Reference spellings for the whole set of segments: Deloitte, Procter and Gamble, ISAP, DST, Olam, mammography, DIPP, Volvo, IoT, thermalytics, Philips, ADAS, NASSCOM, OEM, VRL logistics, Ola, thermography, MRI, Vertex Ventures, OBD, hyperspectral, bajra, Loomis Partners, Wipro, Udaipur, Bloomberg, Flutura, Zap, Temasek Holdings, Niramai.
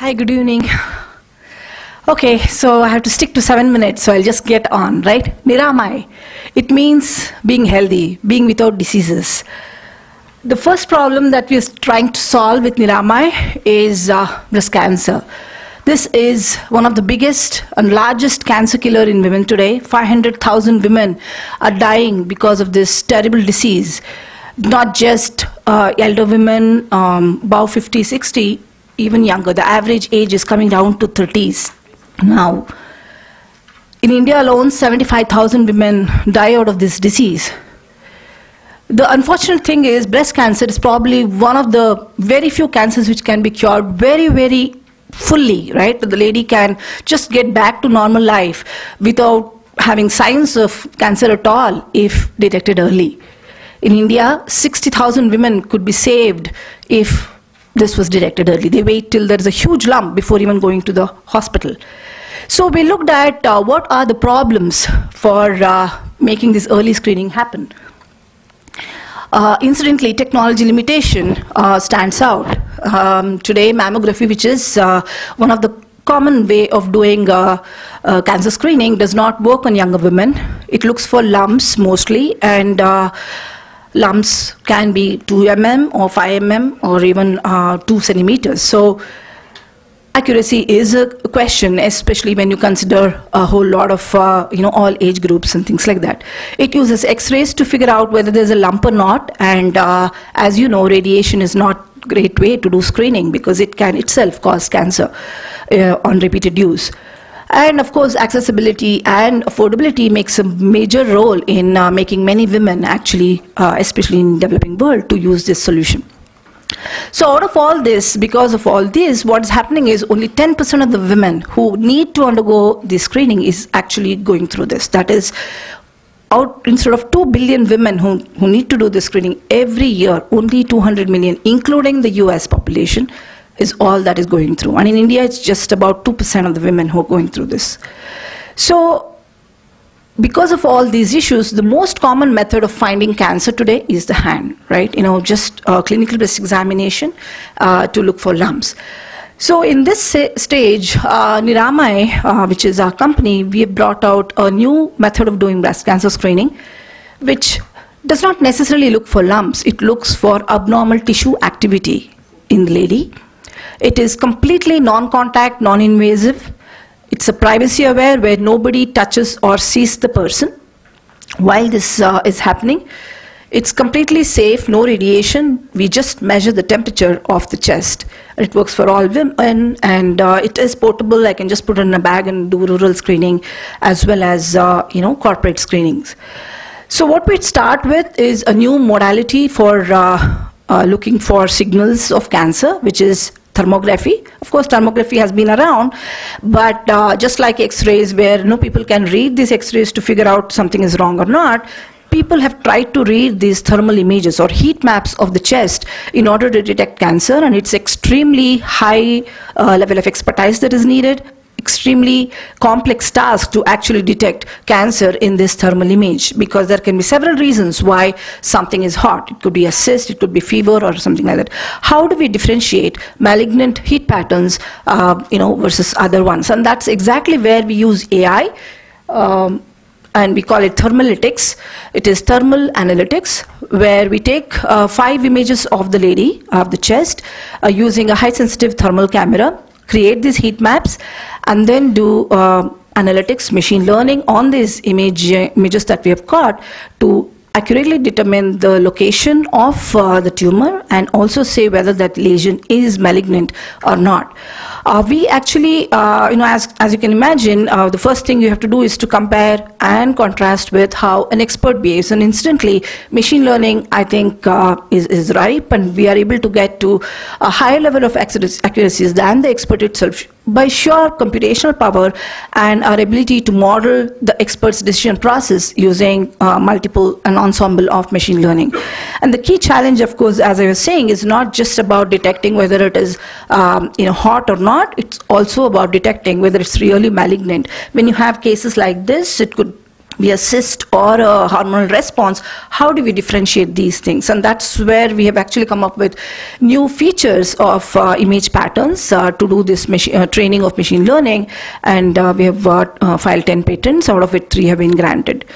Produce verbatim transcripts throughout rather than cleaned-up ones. Hi, good evening. Okay, so I have to stick to seven minutes, so I'll just get on, right? Niramai, it means being healthy, being without diseases. The first problem that we're trying to solve with Niramai is uh, breast cancer. This is one of the biggest and largest cancer killer in women today. five hundred thousand women are dying because of this terrible disease. Not just uh, elder women, um, above fifty, sixty, even younger. The average age is coming down to thirties now. In India alone, seventy-five thousand women die out of this disease. The unfortunate thing is breast cancer is probably one of the very few cancers which can be cured very, very fully, right? The lady can just get back to normal life without having signs of cancer at all if detected early. In India, sixty thousand women could be saved if this was detected early. They wait till there's a huge lump before even going to the hospital. So we looked at uh, what are the problems for uh, making this early screening happen. Uh, incidentally, technology limitation uh, stands out. Um, today, mammography, which is uh, one of the common way of doing uh, uh, cancer screening, does not work on younger women. It looks for lumps mostly, and uh, lumps can be two millimeters or five millimeters or even uh, two centimeters. So accuracy is a question, especially when you consider a whole lot of uh, you know, all age groups and things like that. It uses X-rays to figure out whether there's a lump or not, and uh, as you know, radiation is not a great way to do screening because it can itself cause cancer uh, on repeated use. And of course, accessibility and affordability makes a major role in uh, making many women actually, uh, especially in developing world, to use this solution. So out of all this, because of all this, what's happening is only ten percent of the women who need to undergo this screening is actually going through this. That is, out, instead of two billion women who, who need to do this screening every year, only two hundred million, including the U S population, is all that is going through. And in India, it's just about two percent of the women who are going through this. So because of all these issues, the most common method of finding cancer today is the hand, right? You know, just uh, clinical breast examination uh, to look for lumps. So in this stage, uh, Niramai, uh, which is our company, we have brought out a new method of doing breast cancer screening, which does not necessarily look for lumps. It looks for abnormal tissue activity in the lady. It is completely non-contact, non-invasive. It's a privacy aware where nobody touches or sees the person while this uh, is happening. It's completely safe, no radiation. We just measure the temperature of the chest. It works for all women, and uh, it is portable. I can just put it in a bag and do rural screening as well as uh, you know, corporate screenings. So what we'd start with is a new modality for uh, uh, looking for signals of cancer, which is thermography. Of course, thermography has been around, but uh, just like X-rays, where you know, people can read these X-rays to figure out something is wrong or not, people have tried to read these thermal images or heat maps of the chest in order to detect cancer, and it's extremely high uh, level of expertise that is needed, extremely complex task to actually detect cancer in this thermal image, because there can be several reasons why something is hot. It could be a cyst, it could be fever or something like that. How do we differentiate malignant heat patterns uh, you know, versus other ones? And that's exactly where we use A I, um, and we call it thermalytics. It is thermal analytics, where we take uh, five images of the lady, of the chest, uh, using a high-sensitive thermal camera, create these heat maps, and then do uh, analytics, machine learning on these image, uh, images that we have got to accurately determine the location of uh, the tumor and also say whether that lesion is malignant or not. Uh, we actually, uh, you know, as, as you can imagine, uh, the first thing you have to do is to compare and contrast with how an expert behaves. And instantly, machine learning, I think, uh, is, is ripe, and we are able to get to a higher level of accuracies than the expert itself, by sheer computational power and our ability to model the expert's decision process using uh, multiple and ensemble of machine learning. And the key challenge, of course, as I was saying, is not just about detecting whether it is um, you know, hot or not. It's also about detecting whether it's really malignant. When you have cases like this, it could we assist or a hormonal response, how do we differentiate these things? And that's where we have actually come up with new features of uh, image patterns uh, to do this machi uh, training of machine learning, and uh, we have uh, uh, filed ten patents, out of which three have been granted.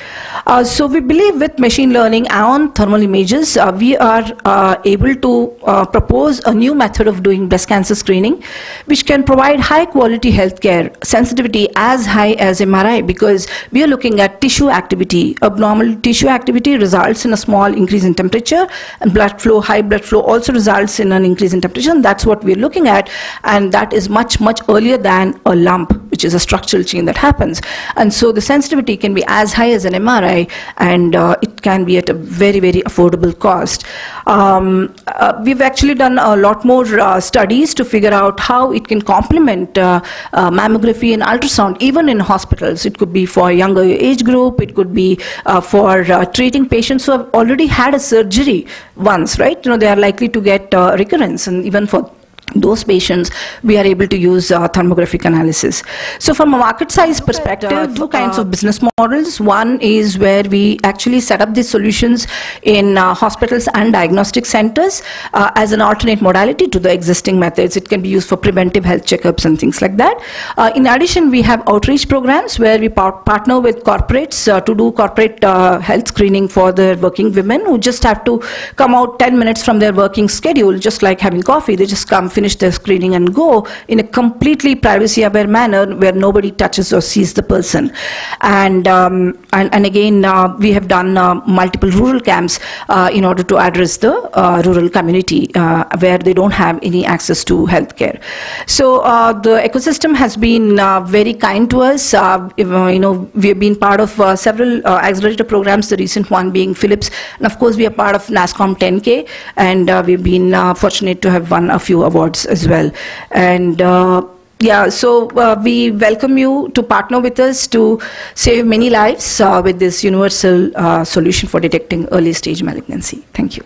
Uh, so we believe with machine learning and thermal images, uh, we are uh, able to uh, propose a new method of doing breast cancer screening, which can provide high quality healthcare, sensitivity as high as M R I, because we are looking at tissue activity. Abnormal tissue activity results in a small increase in temperature, and blood flow, high blood flow also results in an increase in temperature, and that's what we're looking at, and that is much, much earlier than a lump, which is a structural change that happens. And so the sensitivity can be as high as an M R I, and uh, it can be at a very, very affordable cost. Um, uh, we've actually done a lot more uh, studies to figure out how it can complement uh, uh, mammography and ultrasound, even in hospitals. It could be for a younger age group, it could be uh, for uh, treating patients who have already had a surgery once, right? You know, they are likely to get uh, recurrence, and even for those patients, we are able to use uh, thermographic analysis. So from a market size perspective, uh, two kinds uh, of business models. One is where we actually set up these solutions in uh, hospitals and diagnostic centers uh, as an alternate modality to the existing methods. It can be used for preventive health checkups and things like that. Uh, in addition, we have outreach programs where we par partner with corporates uh, to do corporate uh, health screening for their working women who just have to come out ten minutes from their working schedule, just like having coffee. They just come, finish their screening and go in a completely privacy-aware manner where nobody touches or sees the person. And, um, and, and again, uh, we have done uh, multiple rural camps uh, in order to address the uh, rural community uh, where they don't have any access to healthcare. So uh, the ecosystem has been uh, very kind to us. Uh, you know, we have been part of uh, several uh, accelerator programs, the recent one being Philips. And of course, we are part of NASSCOM ten K, and uh, we've been uh, fortunate to have won a few awards as well. And uh, yeah, so uh, we welcome you to partner with us to save many lives uh, with this universal uh, solution for detecting early stage malignancy. Thank you.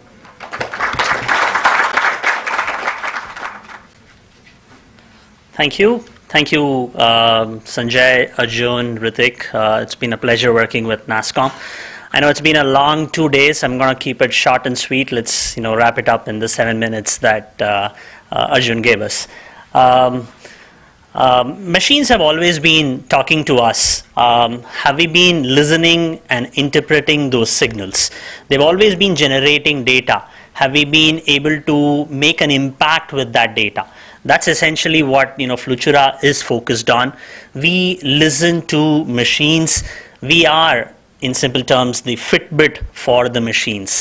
Thank you. Thank you, um, Sanjay, Arjun, Ritik. Uh, it's been a pleasure working with NASSCOM. I know it's been a long two days. I'm going to keep it short and sweet. Let's you know wrap it up in the seven minutes that uh, Uh, Arjun gave us. Um, um, machines have always been talking to us. Um, have we been listening and interpreting those signals? They've always been generating data. Have we been able to make an impact with that data? That's essentially what you know Flutura is focused on. We listen to machines. We are, in simple terms, the Fitbit for the machines.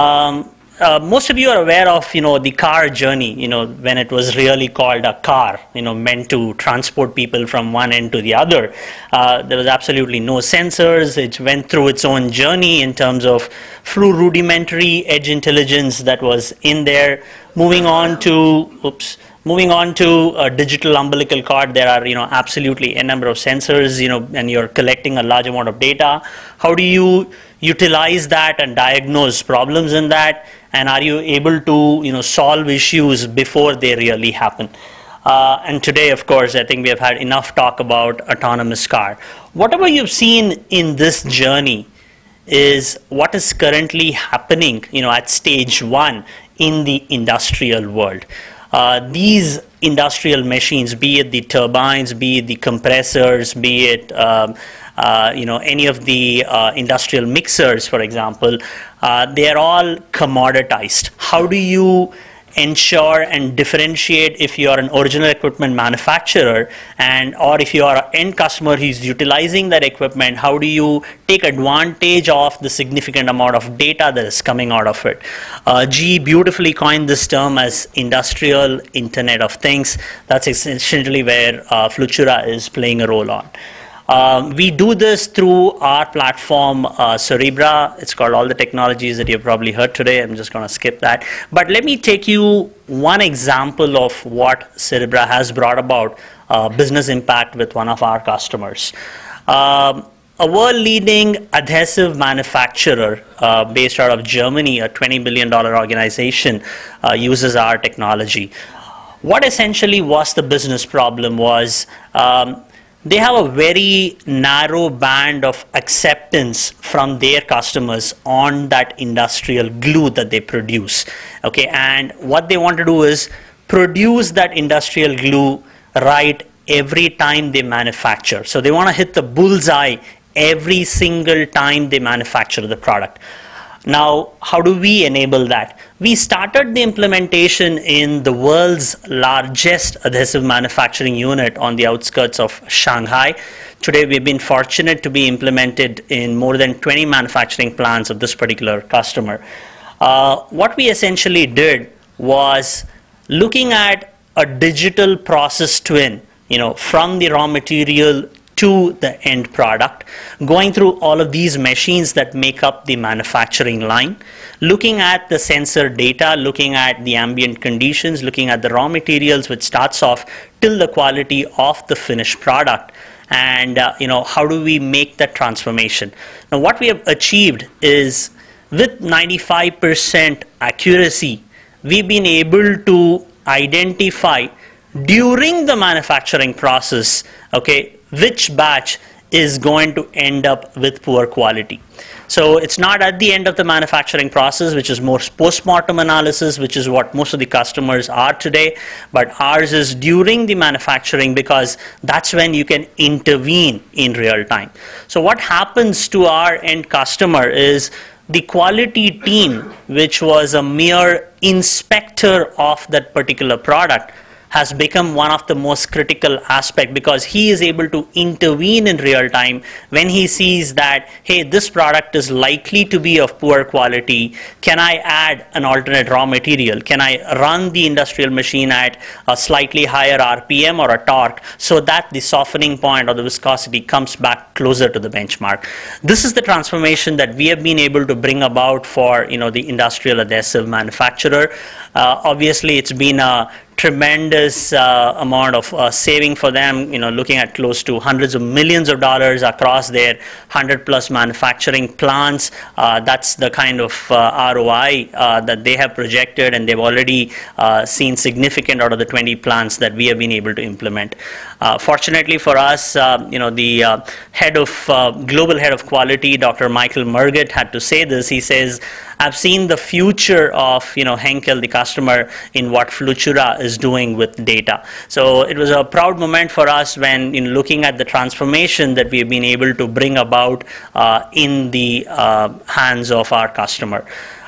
Um, Uh, most of you are aware of, you know, the car journey, you know, when it was really called a car, you know, meant to transport people from one end to the other. Uh, there was absolutely no sensors. It went through its own journey in terms of through rudimentary edge intelligence that was in there, moving on to, oops, moving on to a digital umbilical cord. There are, you know, absolutely a number of sensors, you know, and you're collecting a large amount of data. How do you utilize that and diagnose problems in that? And are you able to, you know, solve issues before they really happen? Uh, and today, of course, I think we have had enough talk about autonomous car. Whatever you've seen in this journey is what is currently happening, you know, at stage one in the industrial world. Uh, these industrial machines, be it the turbines, be it the compressors, be it um, uh, you know any of the uh, industrial mixers, for example, uh, they are all commoditized. How do you ensure and differentiate if you are an original equipment manufacturer, and or if you are an end customer who's utilizing that equipment, how do you take advantage of the significant amount of data that is coming out of it? Uh, G E beautifully coined this term as industrial Internet of Things. That's essentially where uh, Flutura is playing a role on. Um, we do this through our platform, uh, Cerebra. It's got all the technologies that you've probably heard today. I'm just going to skip that. But let me take you one example of what Cerebra has brought about uh, business impact with one of our customers. Um, a world-leading adhesive manufacturer uh, based out of Germany, a twenty billion dollar organization, uh, uses our technology. What essentially was the business problem was, um, they have a very narrow band of acceptance from their customers on that industrial glue that they produce. Okay, and what they want to do is produce that industrial glue right every time they manufacture. So they want to hit the bullseye every single time they manufacture the product. Now, how do we enable that? We started the implementation in the world's largest adhesive manufacturing unit on the outskirts of Shanghai. Today, we've been fortunate to be implemented in more than twenty manufacturing plants of this particular customer. Uh, what we essentially did was looking at a digital process twin, you know, from the raw material to the end product, going through all of these machines that make up the manufacturing line, looking at the sensor data, looking at the ambient conditions, looking at the raw materials, which starts off till the quality of the finished product. And uh, you know, how do we make that transformation? Now, what we have achieved is, with ninety-five percent accuracy, we've been able to identify during the manufacturing process, okay, which batch is going to end up with poor quality. So it's not at the end of the manufacturing process, which is more post-mortem analysis, which is what most of the customers are today, but ours is during the manufacturing, because that's when you can intervene in real time. So what happens to our end customer is the quality team, which was a mere inspector of that particular product, has become one of the most critical aspects, because he is able to intervene in real time when he sees that, hey, this product is likely to be of poor quality. Can I add an alternate raw material? Can I run the industrial machine at a slightly higher R P M or a torque so that the softening point or the viscosity comes back closer to the benchmark? This is the transformation that we have been able to bring about for, you know, the industrial adhesive manufacturer. Uh, obviously, it's been a tremendous uh, amount of uh, saving for them, you know, looking at close to hundreds of millions of dollars across their one hundred plus manufacturing plants. Uh, that's the kind of uh, R O I uh, that they have projected, and they've already uh, seen significant out of the twenty plants that we have been able to implement. Uh, fortunately for us, uh, you know, the uh, head of, uh, global head of quality, Doctor Michael Murgitt, had to say this. He says, I've seen the future of, you know, Henkel, the customer, in what Flutura is doing with data. So it was a proud moment for us when, in looking at the transformation that we've been able to bring about uh, in the uh, hands of our customer.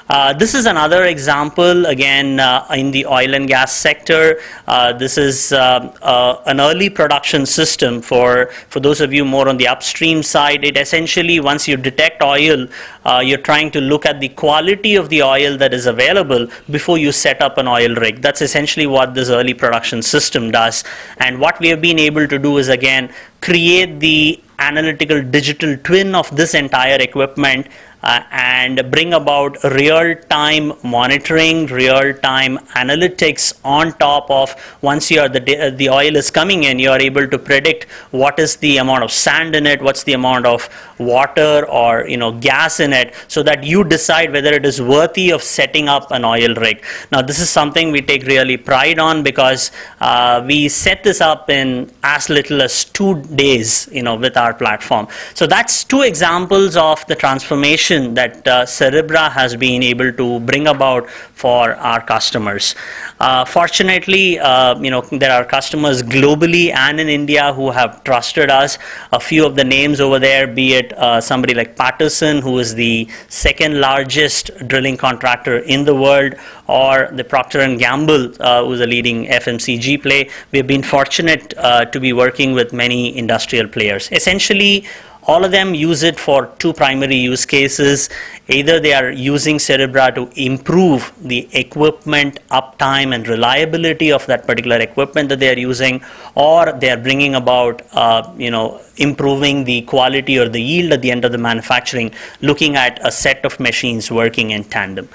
Uh, this is another example, again, uh, in the oil and gas sector. Uh, this is uh, uh, an early production system for, for those of you more on the upstream side. It essentially, once you detect oil, uh, you're trying to look at the quality of the oil that is available before you set up an oil rig. That's essentially what this early production system does. And what we have been able to do is, again, create the analytical digital twin of this entire equipment, Uh, and bring about real-time monitoring, real-time analytics on top of, once you are the, the oil is coming in, you are able to predict what is the amount of sand in it, what's the amount of water or, you know, gas in it, so that you decide whether it is worthy of setting up an oil rig. Now, this is something we take really pride on, because uh, we set this up in as little as two days, you know, with our platform. So that's two examples of the transformation that uh, Cerebra has been able to bring about for our customers. Uh, fortunately, uh, you know, there are customers globally and in India who have trusted us. A few of the names over there, be it uh, somebody like Patterson, who is the second largest drilling contractor in the world, or the Procter and Gamble, uh, who is a leading F M C G play. We've been fortunate uh, to be working with many industrial players. Essentially, all of them use it for two primary use cases. Either they are using Cerebra to improve the equipment uptime and reliability of that particular equipment that they are using, or they are bringing about, uh, you know, improving the quality or the yield at the end of the manufacturing, looking at a set of machines working in tandem.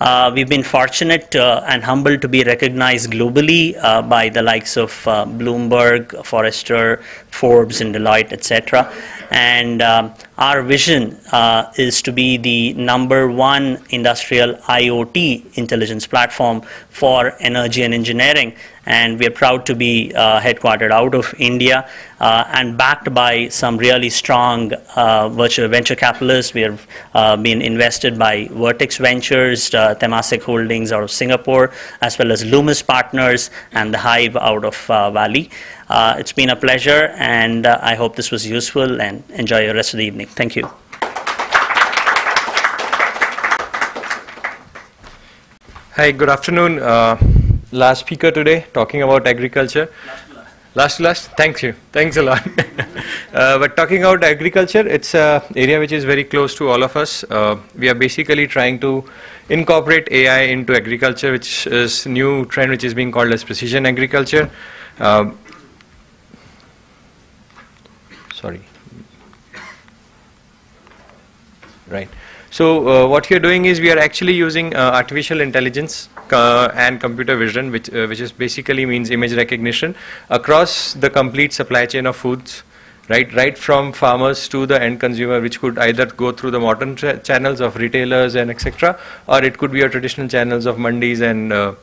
Uh, we've been fortunate uh, and humbled to be recognized globally uh, by the likes of uh, Bloomberg, Forrester, Forbes, and Deloitte, et cetera. and um, our vision uh, is to be the number one industrial I O T intelligence platform for energy and engineering, and we are proud to be uh, headquartered out of India uh, and backed by some really strong uh, virtual venture capitalists. We have uh, been invested by Vertex Ventures, uh, Temasek Holdings out of Singapore, as well as Loomis Partners and the Hive out of uh, Valley. Uh, it's been a pleasure, and uh, I hope this was useful, and enjoy your rest of the evening. Thank you. Hi, good afternoon. Uh, last speaker today talking about agriculture. Last, last, last. Thank you. Thanks a lot. uh, but talking about agriculture, it's an area which is very close to all of us. Uh, we are basically trying to incorporate A I into agriculture, which is a new trend which is being called as precision agriculture. Uh, sorry. Right. So uh, what we are doing is we are actually using uh, artificial intelligence uh, and computer vision, which uh, which is basically means image recognition across the complete supply chain of foods, right, right from farmers to the end consumer, which could either go through the modern channels of retailers and et cetera, or it could be your traditional channels of mandis and uh,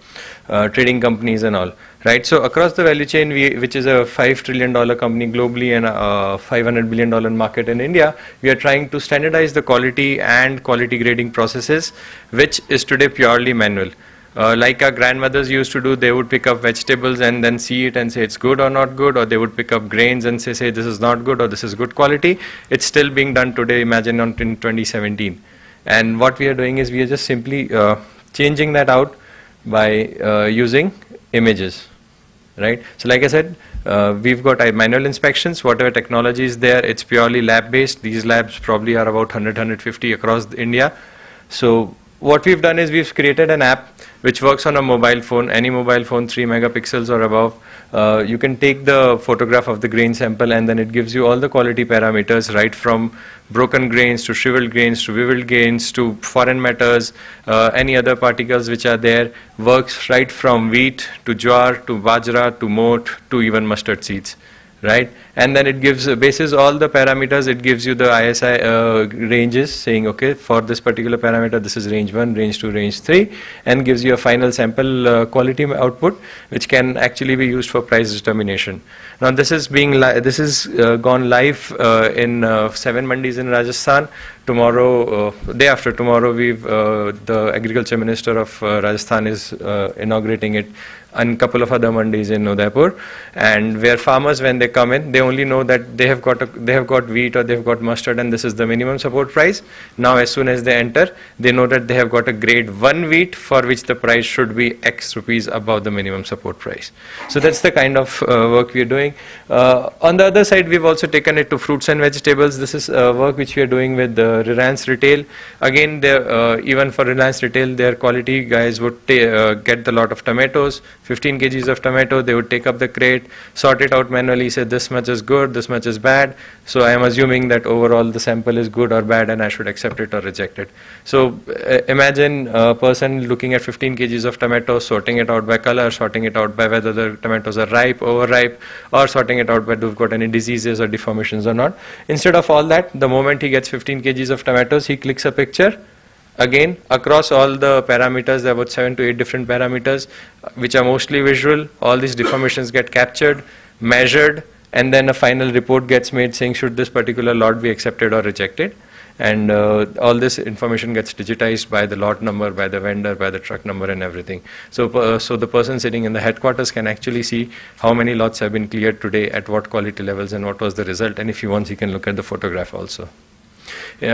uh, trading companies and all. Right, so across the value chain, we, which is a five trillion dollar company globally and a five hundred billion dollar market in India, we are trying to standardize the quality and quality grading processes, which is today purely manual. Uh, like our grandmothers used to do, they would pick up vegetables and then see it and say it's good or not good, or they would pick up grains and say, say this is not good or this is good quality. It's still being done today, imagine in twenty seventeen. And what we are doing is we are just simply uh, changing that out by uh, using images. Right? So like I said, uh, we've got uh, manual inspections, whatever technology is there, it's purely lab based. These labs probably are about one hundred, one hundred fifty across India. So what we've done is we've created an app which works on a mobile phone, any mobile phone three megapixels or above. Uh, you can take the photograph of the grain sample and then it gives you all the quality parameters, right from broken grains to shriveled grains to withered grains to foreign matters, uh, any other particles which are there, works right from wheat to jowar to bajra to moat to even mustard seeds. Right, and then it gives uh, basis all the parameters. It gives you the I S I uh, ranges, saying okay, for this particular parameter this is range one, range two, range three, and gives you a final sample uh, quality output, which can actually be used for price determination. Now this is being li this is uh, gone live uh, in uh, seven mandis in Rajasthan. Tomorrow, uh, day after tomorrow, we've uh, the agriculture minister of uh, Rajasthan is uh, inaugurating it, and couple of other mandis in Udaipur, and where farmers, when they come in, they only know that they have got a, they have got wheat or they've got mustard, and this is the minimum support price. Now, as soon as they enter, they know that they have got a grade one wheat for which the price should be X rupees above the minimum support price. So that's the kind of uh, work we are doing. Uh, on the other side, we've also taken it to fruits and vegetables. This is uh, work which we are doing with uh, Reliance Retail. Again, uh, even for Reliance Retail, their quality guys would uh, get a lot of tomatoes. fifteen kilograms of tomato, they would take up the crate, sort it out manually, say this much is good, this much is bad. So I am assuming that overall the sample is good or bad and I should accept it or reject it. So uh, imagine a person looking at fifteen kilograms of tomato, sorting it out by color, sorting it out by whether the tomatoes are ripe, overripe, or sorting it out by do we've got any diseases or deformations or not. Instead of all that, the moment he gets fifteen kilograms of tomatoes, he clicks a picture. Again, across all the parameters, there are about seven to eight different parameters, which are mostly visual. All these deformations get captured, measured, and then a final report gets made saying should this particular lot be accepted or rejected. And uh, all this information gets digitized by the lot number, by the vendor, by the truck number and everything. So, uh, so the person sitting in the headquarters can actually see how many lots have been cleared today, at what quality levels, and what was the result. And if he wants, he can look at the photograph also. Uh,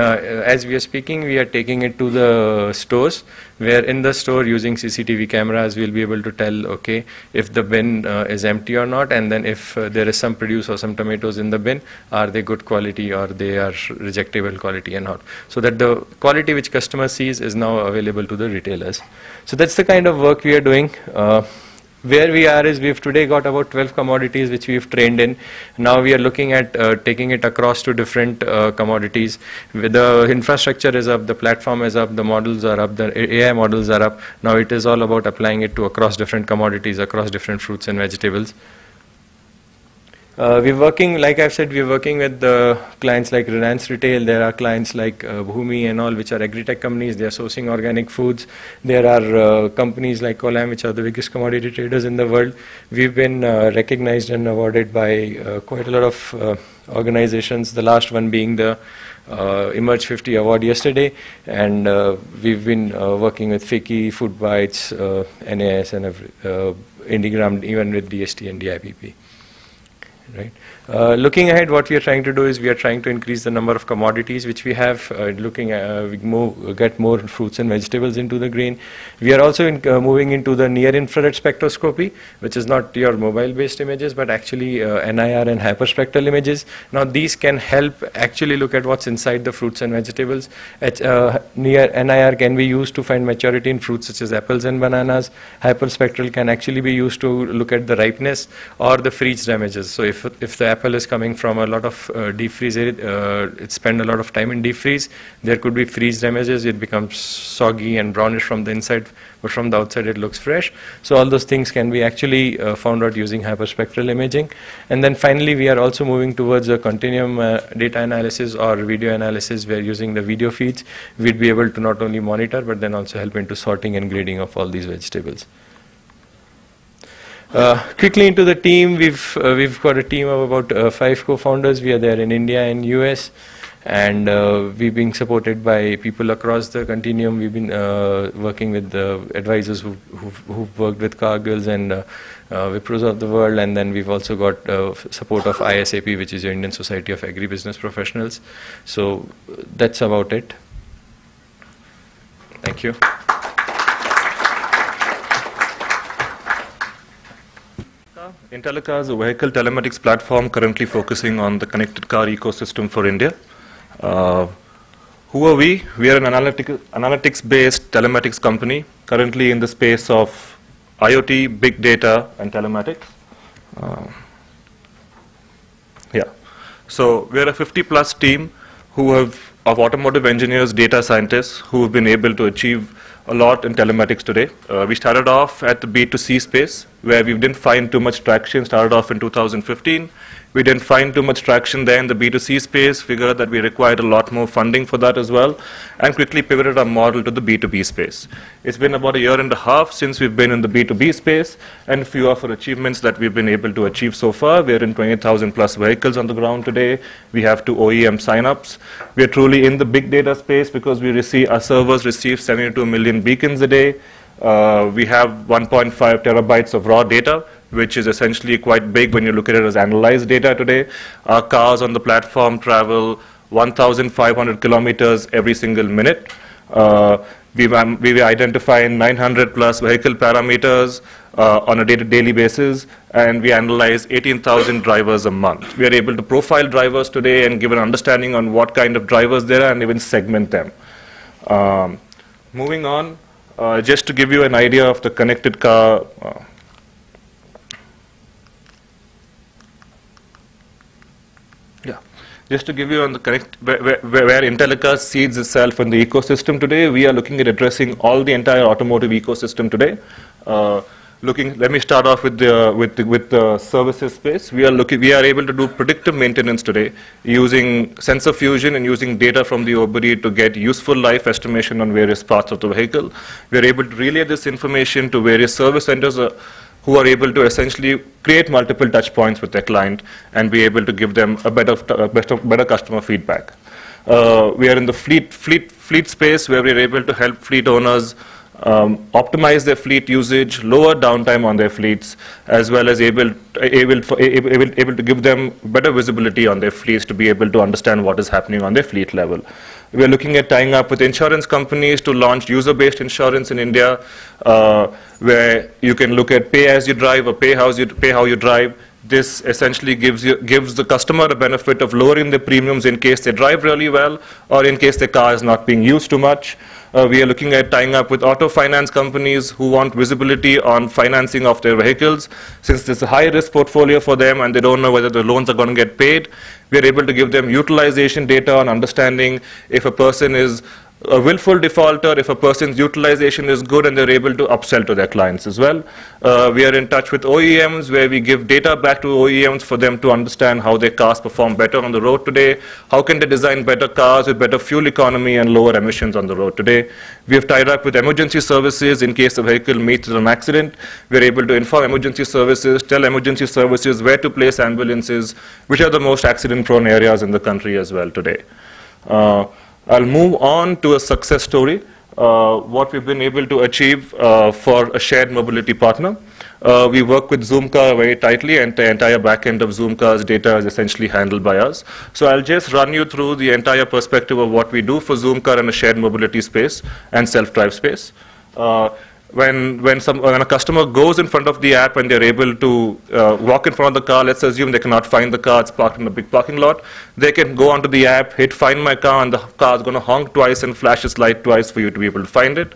as we are speaking, we are taking it to the stores, where in the store using C C T V cameras we'll be able to tell, okay, if the bin uh, is empty or not, and then if uh, there is some produce or some tomatoes in the bin, are they good quality or they are rejectable quality or not, so that the quality which customer sees is now available to the retailers. So that's the kind of work we are doing. Uh, Where we are is we've today got about twelve commodities which we've trained in. Now we are looking at uh, taking it across to different uh, commodities. The infrastructure is up, the platform is up, the models are up, the A I models are up. Now it is all about applying it to across different commodities, across different fruits and vegetables. Uh, we're working, like I've said, we're working with uh, clients like Reliance Retail. There are clients like uh, Bhumi and all, which are agri-tech companies. They're sourcing organic foods. There are uh, companies like Olam, which are the biggest commodity traders in the world. We've been uh, recognized and awarded by uh, quite a lot of uh, organizations, the last one being the uh, Emerge fifty award yesterday. And uh, we've been uh, working with Fiki, Food Bites, uh, N A S, and every, uh, Indigram, even with D S T and D I P P. Right. Uh, looking ahead, what we are trying to do is we are trying to increase the number of commodities which we have. Uh, looking, at, uh, we move, get more fruits and vegetables into the grain. We are also in, uh, moving into the near-infrared spectroscopy, which is not your mobile-based images, but actually uh, N I R and hyperspectral images. Now, these can help actually look at what's inside the fruits and vegetables. At, uh, near N I R can be used to find maturity in fruits such as apples and bananas. Hyperspectral can actually be used to look at the ripeness or the freeze damages. So, if If the apple is coming from a lot of uh, deep freeze, uh, it spends a lot of time in deep freeze, there could be freeze damages, it becomes soggy and brownish from the inside, but from the outside it looks fresh. So all those things can be actually uh, found out using hyperspectral imaging. And then finally we are also moving towards a continuum uh, data analysis or video analysis, where using the video feeds we'd be able to not only monitor but then also help into sorting and grading of all these vegetables. Uh, quickly into the team, we've uh, we've got a team of about uh, five co-founders. We are there in India and U S, and uh, we're being supported by people across the continuum. We've been uh, working with the advisors who who've, who've worked with Cargill's and uh, uh, Wipros of the world, and then we've also got uh, support of I S A P, which is the Indian Society of Agribusiness Professionals. So that's about it. Thank you. Intellicar is a vehicle telematics platform currently focusing on the connected car ecosystem for India. Uh, who are we? We are an analytical, analytics-based telematics company currently in the space of IoT, big data, and telematics. Uh, yeah. So we are a fifty plus team who have of automotive engineers, data scientists, who have been able to achieve a lot in telematics today. Uh, we started off at the B two C space, where we didn't find too much traction. Started off in two thousand fifteen. We didn't find too much traction there in the B two C space, figured that we required a lot more funding for that as well, and quickly pivoted our model to the B two B space. It's been about a year and a half since we've been in the B two B space, and a few of our achievements that we've been able to achieve so far. We're in twenty thousand plus vehicles on the ground today. We have two O E M sign-ups. We're truly in the big data space because we receive, our servers receive seventy-two million beacons a day. Uh, we have one point five terabytes of raw data, which is essentially quite big when you look at it as analyzed data today. Our cars on the platform travel one thousand five hundred kilometers every single minute. Uh, we've, um, we've identified nine hundred plus vehicle parameters uh, on a day to daily basis, and we analyze eighteen thousand drivers a month. We are able to profile drivers today and give an understanding on what kind of drivers there are and even segment them. Um, moving on, uh, just to give you an idea of the connected car, uh, Just to give you on the connect, where, where, where Intellicar seeds itself in the ecosystem today, we are looking at addressing all the entire automotive ecosystem today. Uh, looking, let me start off with the with the, with the services space. We are looking, we are able to do predictive maintenance today using sensor fusion and using data from the O B D to get useful life estimation on various parts of the vehicle. We are able to relay this information to various service centers. Uh, who are able to essentially create multiple touch points with their client and be able to give them a better, better, better customer feedback. Uh, we are in the fleet, fleet, fleet space, where we are able to help fleet owners um, optimize their fleet usage, lower downtime on their fleets, as well as able, able, able, able to give them better visibility on their fleets to be able to understand what is happening on their fleet level. We are looking at tying up with insurance companies to launch user-based insurance in India, uh, where you can look at pay as you drive or pay how you pay how you drive. This essentially gives you gives the customer a benefit of lowering their premiums in case they drive really well or in case their car is not being used too much. Uh, we are looking at tying up with auto finance companies who want visibility on financing of their vehicles. Since this is a high-risk portfolio for them and they don't know whether the loans are going to get paid, we are able to give them utilization data on understanding if a person is a willful defaulter, if a person's utilization is good and they're able to upsell to their clients as well. Uh, we are in touch with O E Ms where we give data back to O E Ms for them to understand how their cars perform better on the road today, how can they design better cars with better fuel economy and lower emissions on the road today. We have tied up with emergency services in case a vehicle meets an accident. We're able to inform emergency services, tell emergency services where to place ambulances, which are the most accident-prone areas in the country as well today. Uh, I'll move on to a success story, uh, what we've been able to achieve uh, for a shared mobility partner. Uh, we work with ZoomCar very tightly, and the entire back end of ZoomCar's data is essentially handled by us. So I'll just run you through the entire perspective of what we do for ZoomCar in a shared mobility space and self-drive space. Uh, When, when, some, when a customer goes in front of the app and they're able to uh, walk in front of the car, let's assume they cannot find the car, it's parked in a big parking lot, they can go onto the app, hit find my car, and the car is going to honk twice and flash its light twice for you to be able to find it.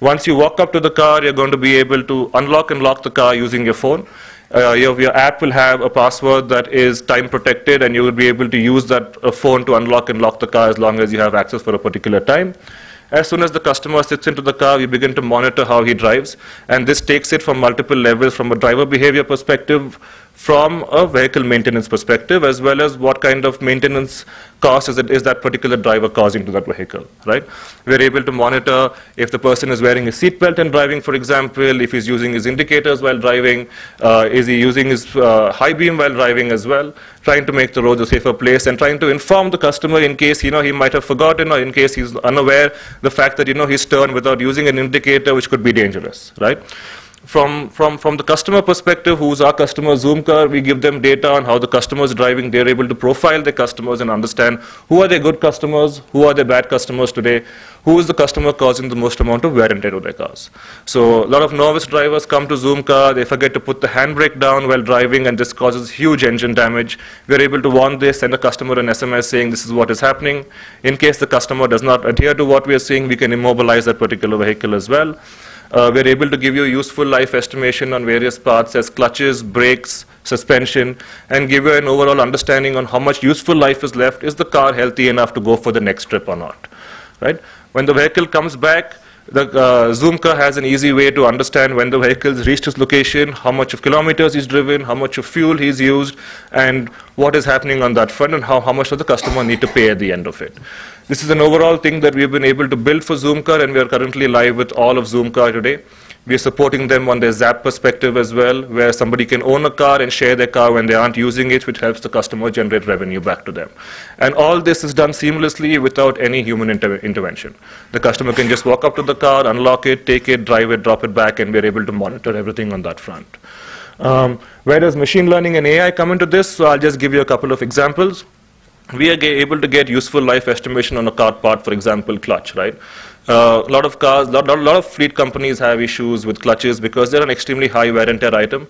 Once you walk up to the car, you're going to be able to unlock and lock the car using your phone. Uh, your, your app will have a password that is time protected, and you will be able to use that uh, phone to unlock and lock the car as long as you have access for a particular time. As soon as the customer sits into the car, we begin to monitor how he drives, and this takes it from multiple levels, from a driver behavior perspective, from a vehicle maintenance perspective, as well as what kind of maintenance cost is, it, is that particular driver causing to that vehicle, right? We're able to monitor if the person is wearing a seatbelt and driving, for example, if he's using his indicators while driving, uh, is he using his uh, high beam while driving as well, trying to make the road a safer place, and trying to inform the customer in case, you know, he might have forgotten, or in case he's unaware, the fact that, you know, he's turned without using an indicator, which could be dangerous, right? From, from, from the customer perspective, who's our customer, ZoomCar, we give them data on how the customer is driving. They're able to profile their customers and understand who are their good customers, who are their bad customers today, who is the customer causing the most amount of wear and tear to their cars. So a lot of novice drivers come to ZoomCar, they forget to put the handbrake down while driving, and this causes huge engine damage. We're able to warn this, send a customer an S M S saying this is what is happening. In case the customer does not adhere to what we are seeing, we can immobilize that particular vehicle as well. Uh, we're able to give you useful life estimation on various parts as clutches, brakes, suspension, and give you an overall understanding on how much useful life is left. Is the car healthy enough to go for the next trip or not? Right? When the vehicle comes back, the uh, ZoomCar has an easy way to understand when the vehicle's reached its location, how much of kilometers he's driven, how much of fuel he's used, and what is happening on that front, and how, how much does the customer need to pay at the end of it. This is an overall thing that we've been able to build for ZoomCar, and we are currently live with all of ZoomCar today. We are supporting them on their Zap perspective as well, where somebody can own a car and share their car when they aren't using it, which helps the customer generate revenue back to them. And all this is done seamlessly without any human inter intervention. The customer can just walk up to the car, unlock it, take it, drive it, drop it back, and we're able to monitor everything on that front. Um, where does machine learning and A I come into this? So I'll just give you a couple of examples. We are able to get useful life estimation on a car part, for example, clutch, right? Uh, a lot of cars, a lot, lot, lot of fleet companies have issues with clutches because they're an extremely high wear and tear item.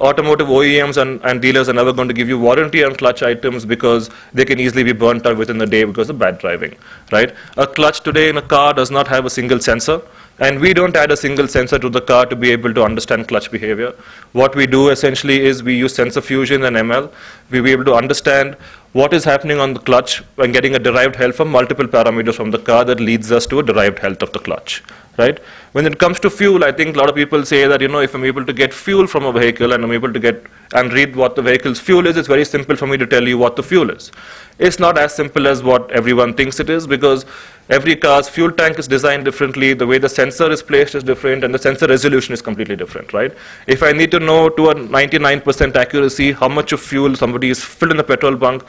Automotive O E Ms and, and dealers are never going to give you warranty on clutch items because they can easily be burnt out within the day because of bad driving, right? A clutch today in a car does not have a single sensor. And we don't add a single sensor to the car to be able to understand clutch behavior. What we do essentially is we use sensor fusion and M L. We'll be able to understand what is happening on the clutch and getting a derived health from multiple parameters from the car that leads us to a derived health of the clutch, right? When it comes to fuel, I think a lot of people say that, you know, if I'm able to get fuel from a vehicle and I'm able to get and read what the vehicle's fuel is, it's very simple for me to tell you what the fuel is. It's not as simple as what everyone thinks it is because every car's fuel tank is designed differently, the way the sensor is placed is different, and the sensor resolution is completely different, right? If I need to know to a ninety-nine percent accuracy how much of fuel somebody is filled in the petrol bunk,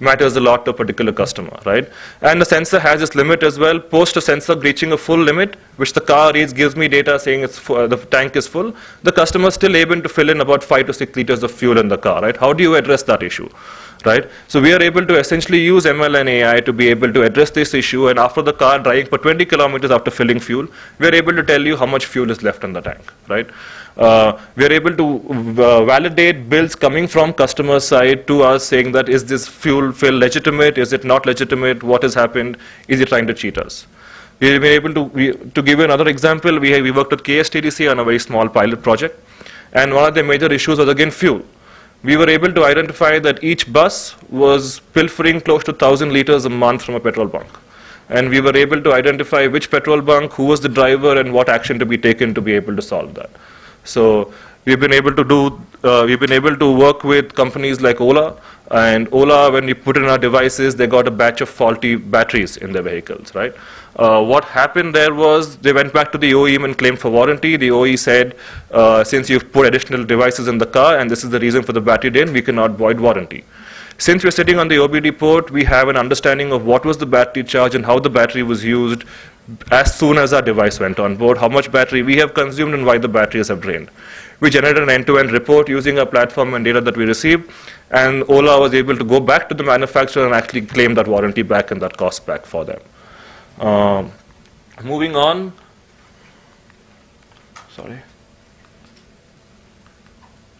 matters a lot to a particular customer, right? And the sensor has its limit as well. Post a sensor reaching a full limit, which the car reads, gives me data saying it's full, uh, the tank is full, the customer is still able to fill in about five to six liters of fuel in the car, right? How do you address that issue, right? So we are able to essentially use M L and A I to be able to address this issue, and after the car driving for twenty kilometers after filling fuel, we are able to tell you how much fuel is left in the tank, right? Uh, we are able to uh, validate bills coming from customer side to us saying that is this fuel fill legitimate, is it not legitimate, what has happened, is it trying to cheat us? We have been able to, we, to give you another example, we, we worked with K S T D C on a very small pilot project, and one of the major issues was again fuel. We were able to identify that each bus was pilfering close to one thousand liters a month from a petrol bunk. and we were able to identify which petrol bunk, who was the driver, and what action to be taken to be able to solve that. So we've been able to do, uh, we've been able to work with companies like Ola, and Ola, when we put in our devices, they got a batch of faulty batteries in their vehicles, right? Uh, what happened there was they went back to the O E M and claimed for warranty. The O E said, uh, since you've put additional devices in the car and this is the reason for the battery drain, we cannot void warranty. Since we're sitting on the O B D port, we have an understanding of what was the battery charge and how the battery was used as soon as our device went on board, how much battery we have consumed and why the batteries have drained. We generated an end-to-end report using our platform and data that we received, and Ola was able to go back to the manufacturer and actually claim that warranty back and that cost back for them. Um, moving on, sorry,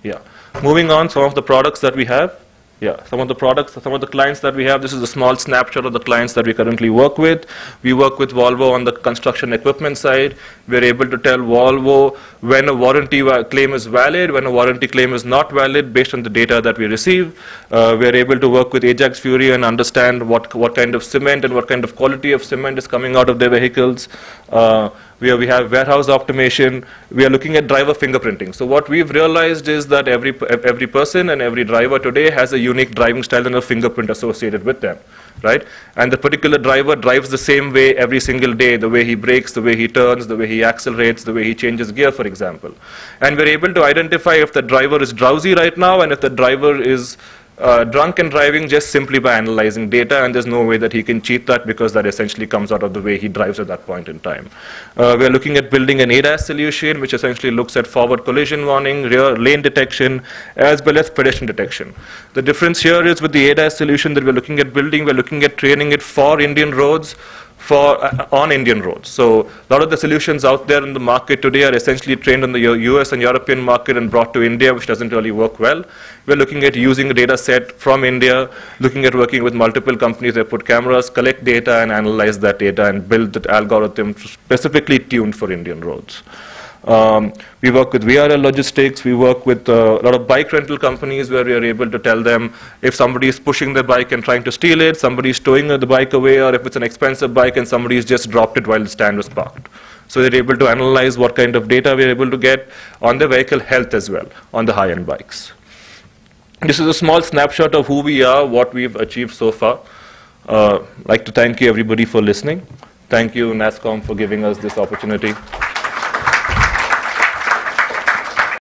yeah, moving on some of the products that we have, yeah, some of the products, some of the clients that we have. This is a small snapshot of the clients that we currently work with. We work with Volvo on the construction equipment side. We're able to tell Volvo when a warranty claim is valid, when a warranty claim is not valid based on the data that we receive. Uh, we're able to work with Ajax Fury and understand what, what kind of cement and what kind of quality of cement is coming out of their vehicles. Uh, We, we have warehouse automation. We are looking at driver fingerprinting. So what we've realized is that every, every person and every driver today has a unique driving style and a fingerprint associated with them, right? And the particular driver drives the same way every single day, the way he brakes, the way he turns, the way he accelerates, the way he changes gear, for example. And we're able to identify if the driver is drowsy right now and if the driver is Uh, drunk and driving just simply by analyzing data, and there's no way that he can cheat that because that essentially comes out of the way he drives at that point in time. Uh, we're looking at building an A D A S solution, which essentially looks at forward collision warning, rear lane detection, as well as pedestrian detection. The difference here is with the A D A S solution that we're looking at building, we're looking at training it for Indian roads, for uh, on Indian roads. So a lot of the solutions out there in the market today are essentially trained on the U S and European market and brought to India, which doesn't really work well. We're looking at using a data set from India, looking at working with multiple companies that put cameras, collect data, and analyze that data and build that algorithm specifically tuned for Indian roads. Um, we work with V R L Logistics. We work with uh, a lot of bike rental companies where we are able to tell them if somebody is pushing their bike and trying to steal it, somebody is towing the bike away, or if it's an expensive bike and somebody has just dropped it while the stand was parked. So they're able to analyze what kind of data we're able to get on the vehicle health as well, on the high-end bikes. This is a small snapshot of who we are, what we've achieved so far. Uh, I'd like to thank you, everybody, for listening. Thank you, NASSCOM, for giving us this opportunity.